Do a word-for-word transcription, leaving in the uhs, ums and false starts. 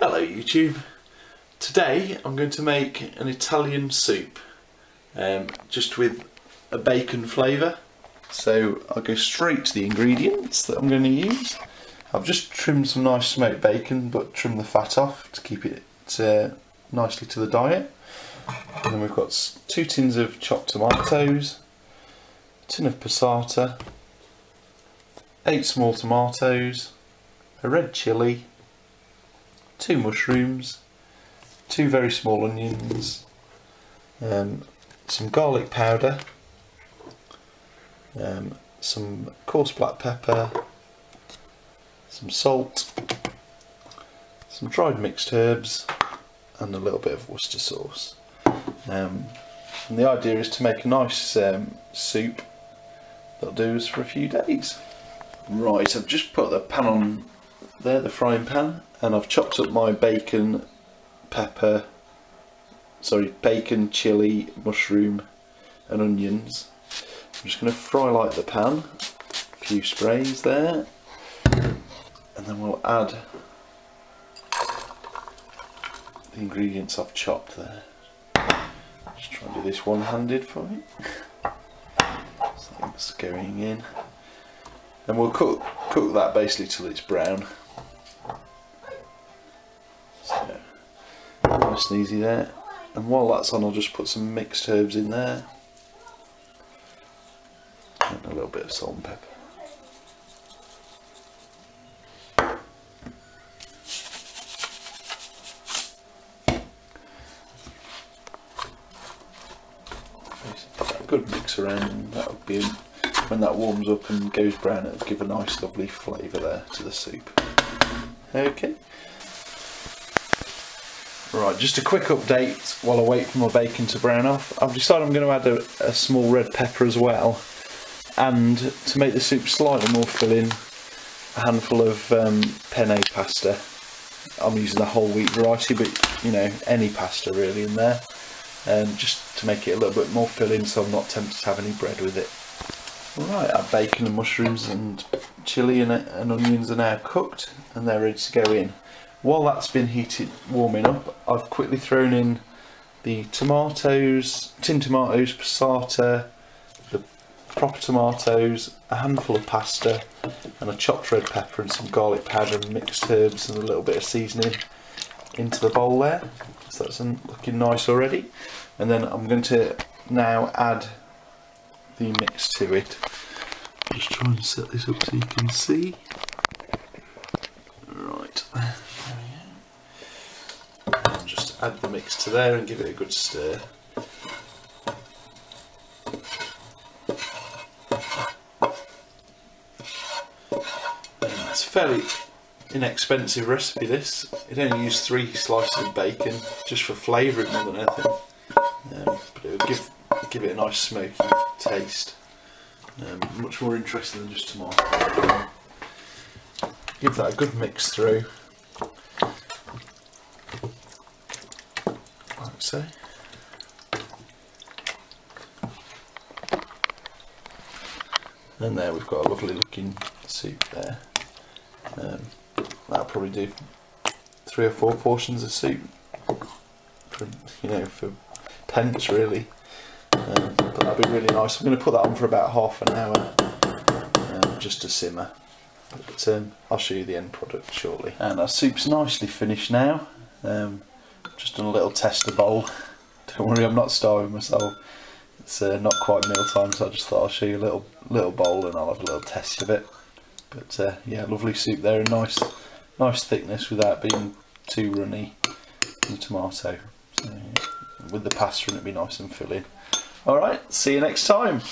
Hello YouTube. Today I'm going to make an Italian soup um, just with a bacon flavour. So I'll go straight to the ingredients that I'm going to use. I've just trimmed some nice smoked bacon but trimmed the fat off to keep it uh, nicely to the diet. And then we've got two tins of chopped tomatoes, a tin of passata, eight small tomatoes, a red chilli, two mushrooms, two very small onions, um, some garlic powder, um, some coarse black pepper, some salt, some dried mixed herbs, and a little bit of Worcester sauce. Um, and the idea is to make a nice um, soup that'll do us for a few days. Right, I've just put the pan on there, the frying pan, and I've chopped up my bacon, pepper, sorry, bacon, chilli, mushroom and onions. I'm just going to fry light the pan, a few sprays there, and then we'll add the ingredients I've chopped there. Just try and do this one-handed for me. So that's going in. And we'll cook, cook that basically till it's brown. Nice and easy there, and while that's on I'll just put some mixed herbs in there and a little bit of salt and pepper. Put a good mix around. That'll be, when that warms up and goes brown, it'll give a nice lovely flavour there to the soup. Okay. Right, just a quick update while I wait for my bacon to brown off. I've decided I'm going to add a, a small red pepper as well, and to make the soup slightly more filling, a handful of um, penne pasta. I'm using the whole wheat variety, but you know, any pasta really in there, um, just to make it a little bit more filling so I'm not tempted to have any bread with it. Right, our bacon and mushrooms and chilli and, and onions are now cooked and they're ready to go in. While that's been heated, warming up, I've quickly thrown in the tomatoes, tin tomatoes, passata, the proper tomatoes, a handful of pasta, and a chopped red pepper and some garlic powder and mixed herbs and a little bit of seasoning into the bowl there. So that's looking nice already. And then I'm going to now add the mix to it. Just try and set this up so you can see. Right. Add the mix to there and give it a good stir. And it's a fairly inexpensive recipe, this. It only used three slices of bacon just for flavouring more than anything. Um, but it'll give give it a nice smoky taste. Um, much more interesting than just tomato. Give that a good mix through. So, and there we've got a lovely looking soup there. Um, that'll probably do three or four portions of soup, for, you know, for pence really. Um, but that'll be really nice. I'm going to put that on for about half an hour, um, just to simmer. But um, I'll show you the end product shortly. And our soup's nicely finished now. Um, Just done a little tester bowl. Don't worry, I'm not starving myself. It's uh, not quite meal time, so I just thought I'll show you a little little bowl and I'll have a little test of it. But uh, yeah, lovely soup there, and nice, nice thickness without being too runny. And tomato, so, yeah, with the pasta, and it'd be nice and filling. All right, see you next time.